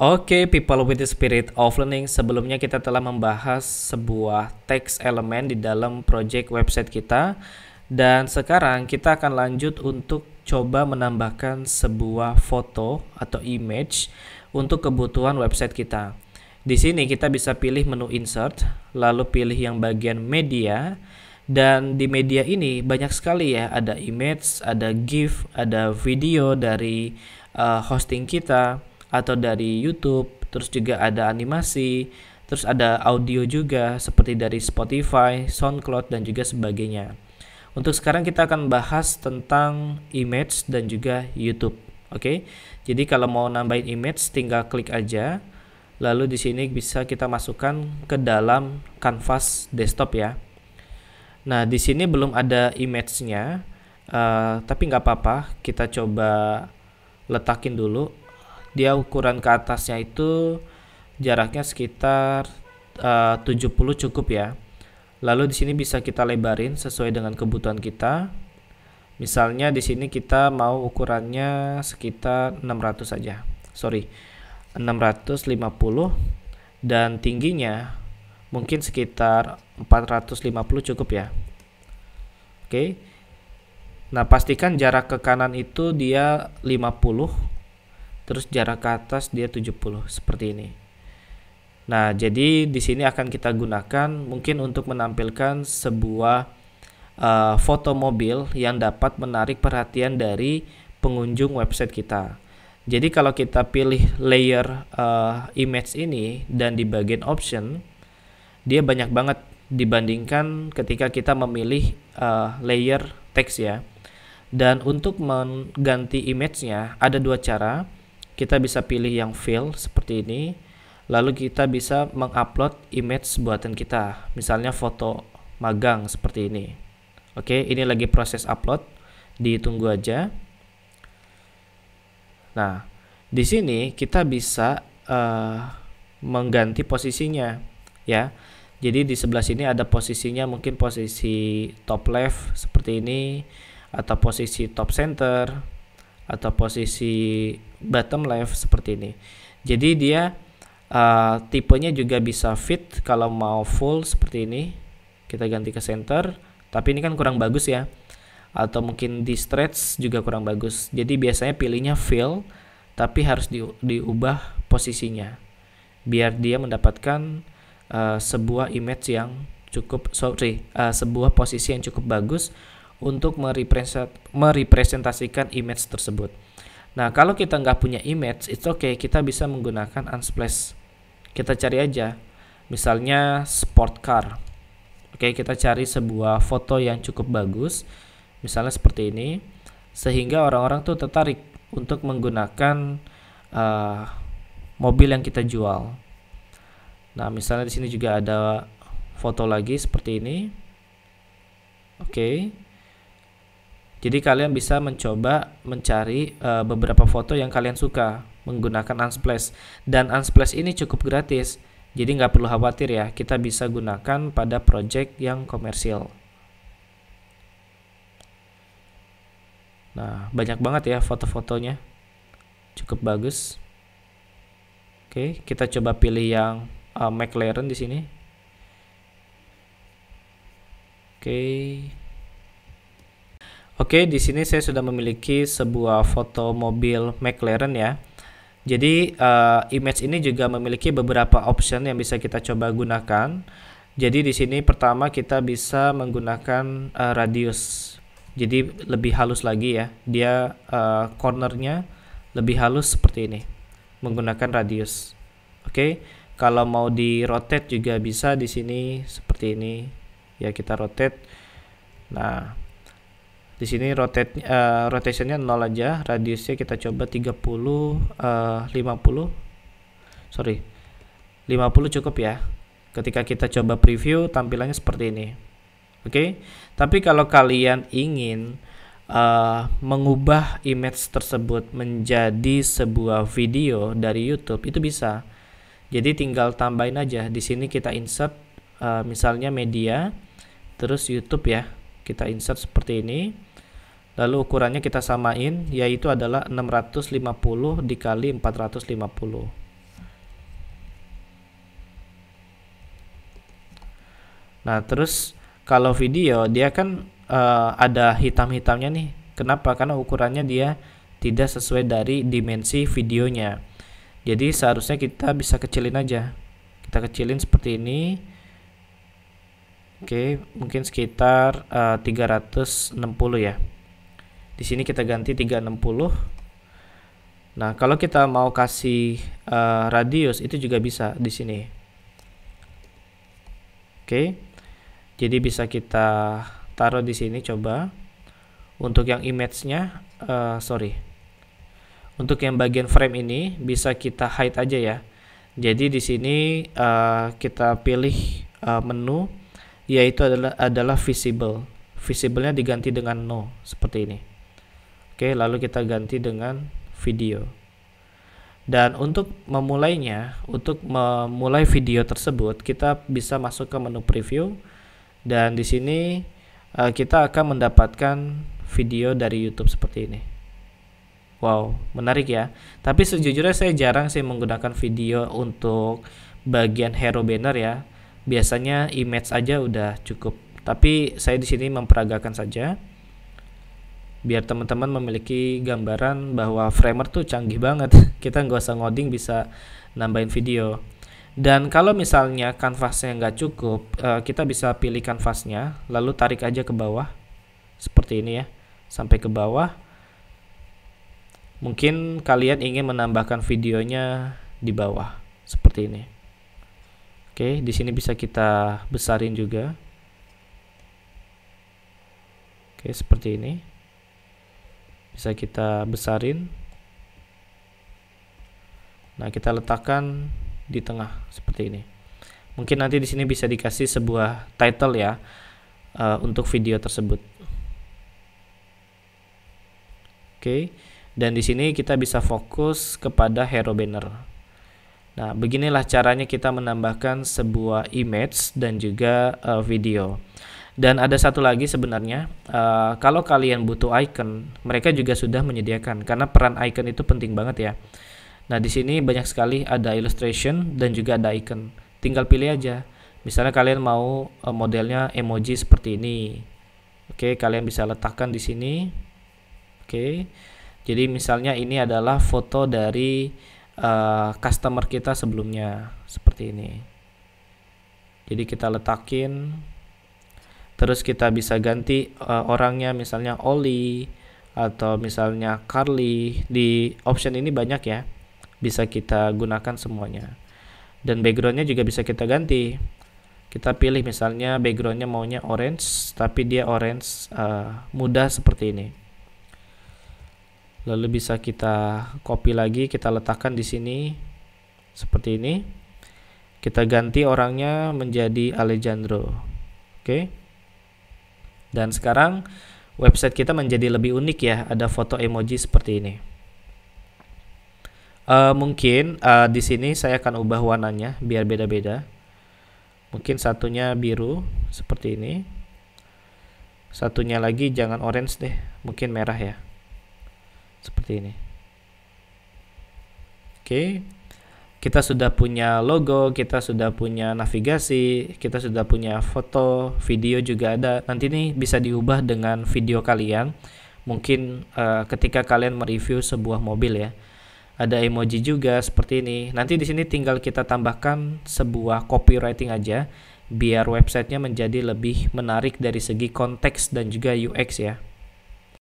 Oke, people with the spirit of learning, sebelumnya kita telah membahas sebuah text element di dalam project website kita. Dan sekarang kita akan lanjut untuk coba menambahkan sebuah foto atau image untuk kebutuhan website kita. Di sini kita bisa pilih menu insert, lalu pilih yang bagian media. Dan di media ini banyak sekali ya, ada image, ada GIF, ada video dari hosting kita atau dari YouTube, terus juga ada animasi, terus ada audio juga seperti dari Spotify, SoundCloud, dan juga sebagainya. Untuk sekarang kita akan bahas tentang image dan juga YouTube. Oke. Jadi kalau mau nambahin image tinggal klik aja. Lalu di sini bisa kita masukkan ke dalam kanvas desktop ya. Nah, di sini belum ada image-nya. Tapi nggak apa-apa, kita coba letakin dulu. Dia ukuran ke atasnya itu jaraknya sekitar 70 cukup ya. Lalu di sini bisa kita lebarin sesuai dengan kebutuhan kita. Misalnya di sini kita mau ukurannya sekitar 600 saja. Sorry, 650, dan tingginya mungkin sekitar 450 cukup ya. Oke. Nah, pastikan jarak ke kanan itu dia 50. Terus jarak ke atas dia 70 seperti ini. Nah, jadi di sini akan kita gunakan mungkin untuk menampilkan sebuah foto mobil yang dapat menarik perhatian dari pengunjung website kita. Jadi kalau kita pilih layer image ini dan di bagian option, dia banyak banget dibandingkan ketika kita memilih layer text ya. Dan untuk mengganti image-nya ada dua cara. Kita bisa pilih yang fill seperti ini, lalu kita bisa mengupload image buatan kita, misalnya foto magang seperti ini. Oke, ini lagi proses upload, ditunggu aja. Nah, di sini kita bisa mengganti posisinya ya. Jadi di sebelah sini ada posisinya, mungkin posisi top left seperti ini, atau posisi top center, atau posisi bottom left seperti ini. Jadi dia tipenya juga bisa fit. Kalau mau full seperti ini, kita ganti ke center. Tapi ini kan kurang bagus ya. Atau mungkin di stretch juga kurang bagus. Jadi biasanya pilihnya fill, tapi harus diubah posisinya biar dia mendapatkan sebuah image yang cukup, sebuah posisi yang cukup bagus untuk merepresentasikan image tersebut. Nah, kalau kita nggak punya image, it's okay, kita bisa menggunakan Unsplash. Kita cari aja, misalnya sport car. Oke, kita cari sebuah foto yang cukup bagus, misalnya seperti ini, sehingga orang-orang tuh tertarik untuk menggunakan mobil yang kita jual. Nah, misalnya di sini juga ada foto lagi seperti ini. Oke. Jadi kalian bisa mencoba mencari beberapa foto yang kalian suka menggunakan Unsplash. Dan Unsplash ini cukup gratis, jadi nggak perlu khawatir ya, kita bisa gunakan pada project yang komersil. Nah, banyak banget ya foto-fotonya, cukup bagus. Oke, kita coba pilih yang McLaren di sini. Oke, di sini saya sudah memiliki sebuah foto mobil McLaren ya. Jadi image ini juga memiliki beberapa option yang bisa kita coba gunakan. Jadi di sini pertama kita bisa menggunakan radius. Jadi lebih halus lagi ya. Dia cornernya lebih halus seperti ini, menggunakan radius. Oke, kalau mau di rotate juga bisa di sini seperti ini. Ya, kita rotate. Nah, di sini rotationnya 0 aja, radiusnya kita coba 50 cukup ya. Ketika kita coba preview, tampilannya seperti ini. Oke. Tapi kalau kalian ingin mengubah image tersebut menjadi sebuah video dari YouTube, itu bisa. Jadi tinggal tambahin aja. Di sini kita insert misalnya media, terus YouTube ya. Kita insert seperti ini. Lalu ukurannya kita samain, yaitu adalah 650 dikali 450. Nah terus kalau video dia kan ada hitam-hitamnya nih. Kenapa? Karena ukurannya dia tidak sesuai dari dimensi videonya. Jadi seharusnya kita bisa kecilin aja. Kita kecilin seperti ini. Oke, mungkin sekitar 360 ya. Di sini kita ganti 360. Nah, kalau kita mau kasih radius itu juga bisa di sini. Oke. Jadi bisa kita taruh di sini, coba. Untuk yang image-nya Untuk yang bagian frame ini bisa kita hide aja ya. Jadi di sini kita pilih menu, yaitu adalah visible. Visible-nya diganti dengan no seperti ini. Oke, lalu kita ganti dengan video. Dan untuk memulainya, untuk memulai video tersebut, kita bisa masuk ke menu preview dan di sini kita akan mendapatkan video dari YouTube seperti ini. Wow, menarik ya. Tapi sejujurnya saya jarang sih menggunakan video untuk bagian hero banner ya. Biasanya image aja udah cukup. Tapi saya di sini memperagakan saja biar teman-teman memiliki gambaran bahwa Framer tuh canggih banget. Kita nggak usah ngoding bisa nambahin video. Dan kalau misalnya kanvasnya nggak cukup, kita bisa pilih kanvasnya, lalu tarik aja ke bawah seperti ini ya, sampai ke bawah. Mungkin kalian ingin menambahkan videonya di bawah seperti ini. Oke, di sini bisa kita besarin juga. Oke, seperti ini. Bisa kita besarin. Nah, kita letakkan di tengah seperti ini. Mungkin nanti di sini bisa dikasih sebuah title ya untuk video tersebut. Oke. Dan di sini kita bisa fokus kepada hero banner. Nah, beginilah caranya kita menambahkan sebuah image dan juga video. Dan ada satu lagi sebenarnya, kalau kalian butuh icon, mereka juga sudah menyediakan karena peran icon itu penting banget ya. Nah, di sini banyak sekali ada illustration dan juga ada icon. Tinggal pilih aja. Misalnya kalian mau modelnya emoji seperti ini. Oke, kalian bisa letakkan di sini. Oke. Jadi misalnya ini adalah foto dari customer kita sebelumnya seperti ini. Jadi kita letakin, terus kita bisa ganti orangnya, misalnya Oli atau misalnya Carly. Di option ini banyak ya, bisa kita gunakan semuanya. Dan backgroundnya juga bisa kita ganti. Kita pilih misalnya backgroundnya maunya orange, tapi dia orange muda seperti ini. Lalu bisa kita copy lagi, kita letakkan di sini seperti ini. Kita ganti orangnya menjadi Alejandro. Oke. Dan sekarang website kita menjadi lebih unik ya, ada foto emoji seperti ini. Mungkin di sini saya akan ubah warnanya biar beda-beda. Mungkin satunya biru seperti ini. Satunya lagi jangan orange deh, mungkin merah ya. Seperti ini. Oke. Kita sudah punya logo, kita sudah punya navigasi, kita sudah punya foto, video juga ada. Nanti ini bisa diubah dengan video kalian. Mungkin ketika kalian mereview sebuah mobil ya. Ada emoji juga seperti ini. Nanti di sini tinggal kita tambahkan sebuah copywriting aja biar websitenya menjadi lebih menarik dari segi konteks dan juga UX ya.